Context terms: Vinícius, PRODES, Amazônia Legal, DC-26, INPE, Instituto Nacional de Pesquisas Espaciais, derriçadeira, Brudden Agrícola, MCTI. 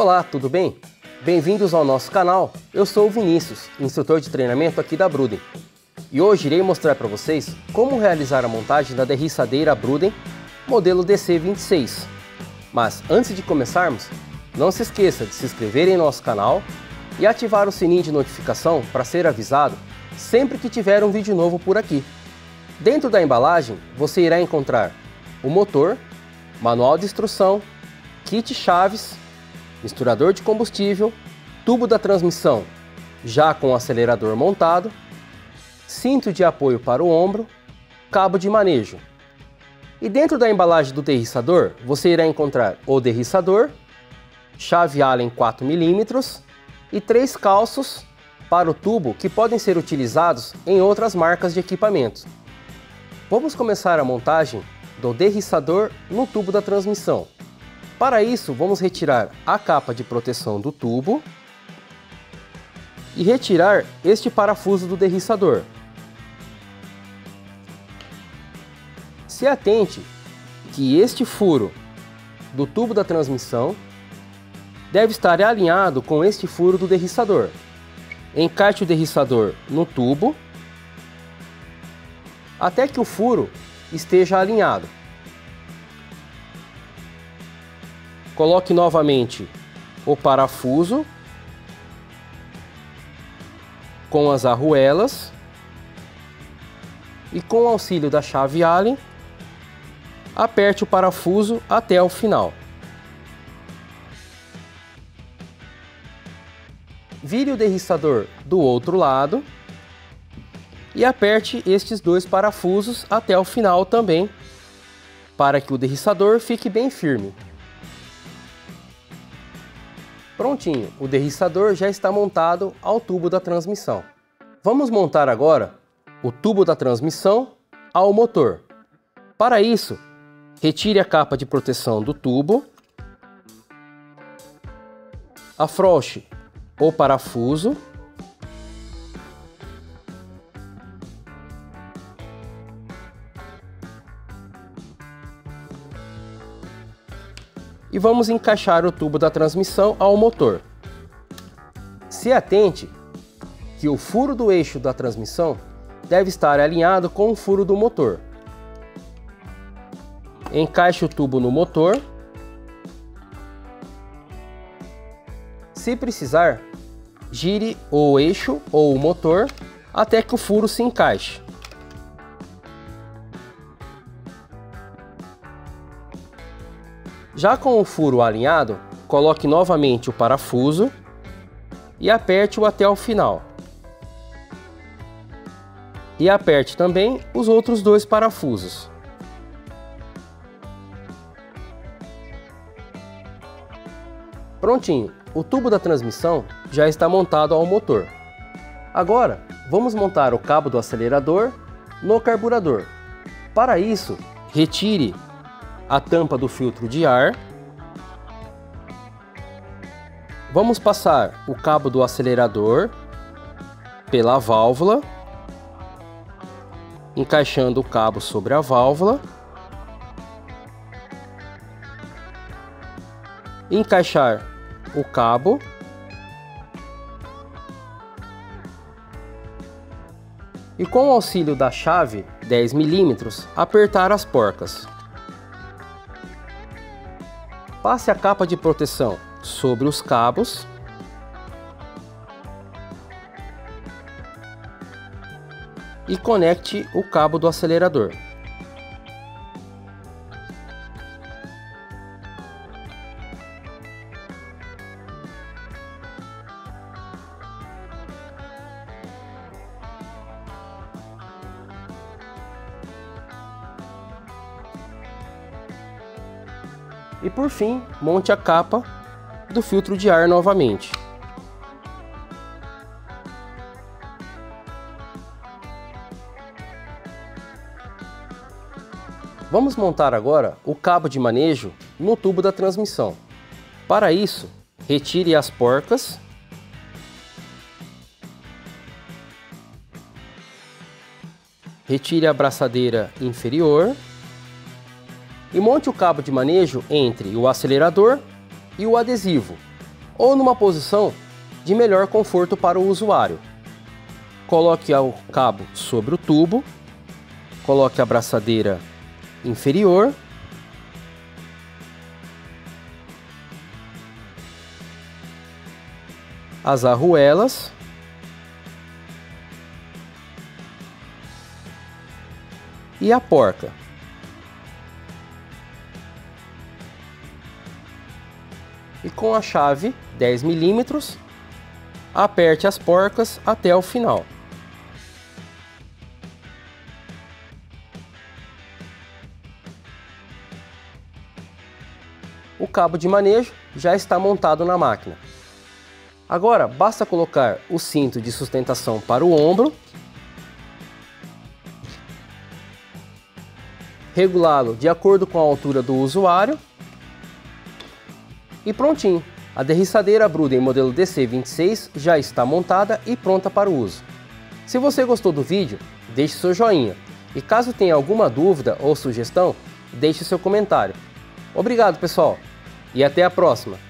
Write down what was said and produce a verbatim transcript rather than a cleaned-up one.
Olá, tudo bem? Bem-vindos ao nosso canal. Eu sou o Vinícius, instrutor de treinamento aqui da Brudden. E hoje irei mostrar para vocês como realizar a montagem da derriçadeira Brudden modelo D C vinte e seis. Mas antes de começarmos, não se esqueça de se inscrever em nosso canal e ativar o sininho de notificação para ser avisado sempre que tiver um vídeo novo por aqui. Dentro da embalagem você irá encontrar o motor, manual de instrução, kit chaves, misturador de combustível, tubo da transmissão já com o acelerador montado, cinto de apoio para o ombro, cabo de manejo. E dentro da embalagem do derriçador você irá encontrar o derriçador, chave Allen quatro milímetros e três calços para o tubo que podem ser utilizados em outras marcas de equipamento. Vamos começar a montagem do derriçador no tubo da transmissão. Para isso, vamos retirar a capa de proteção do tubo e retirar este parafuso do derriçador. Se atente que este furo do tubo da transmissão deve estar alinhado com este furo do derriçador. Encaixe o derriçador no tubo até que o furo esteja alinhado. Coloque novamente o parafuso com as arruelas e, com o auxílio da chave Allen, aperte o parafuso até o final. Vire o derriçador do outro lado e aperte estes dois parafusos até o final também, para que o derriçador fique bem firme. Prontinho, o derriçador já está montado ao tubo da transmissão. Vamos montar agora o tubo da transmissão ao motor. Para isso, retire a capa de proteção do tubo, afrouxe o parafuso e vamos encaixar o tubo da transmissão ao motor. Se atente que o furo do eixo da transmissão deve estar alinhado com o furo do motor. Encaixe o tubo no motor. Se precisar, gire o eixo ou o motor até que o furo se encaixe. Já com o furo alinhado, coloque novamente o parafuso e aperte-o até o final. E aperte também os outros dois parafusos. Prontinho, o tubo da transmissão já está montado ao motor. Agora, vamos montar o cabo do acelerador no carburador. Para isso, retire a tampa do filtro de ar. Vamos passar o cabo do acelerador pela válvula, encaixando o cabo sobre a válvula. Encaixar o cabo. E com o auxílio da chave dez milímetros, apertar as porcas. Passe a capa de proteção sobre os cabos e conecte o cabo do acelerador. E por fim, monte a capa do filtro de ar novamente. Vamos montar agora o cabo de manejo no tubo da transmissão. Para isso, retire as porcas . Retire a braçadeira inferior e monte o cabo de manejo entre o acelerador e o adesivo, ou numa posição de melhor conforto para o usuário. Coloque o cabo sobre o tubo, coloque a braçadeira inferior as arruelas e a porca. E com a chave dez milímetros, aperte as porcas até o final. O cabo de manejo já está montado na máquina. Agora basta colocar o cinto de sustentação para o ombro, regulá-lo de acordo com a altura do usuário e prontinho. A derriçadeira Brudden modelo D C vinte e seis já está montada e pronta para o uso. Se você gostou do vídeo, deixe seu joinha e caso tenha alguma dúvida ou sugestão, deixe seu comentário. Obrigado pessoal e até a próxima!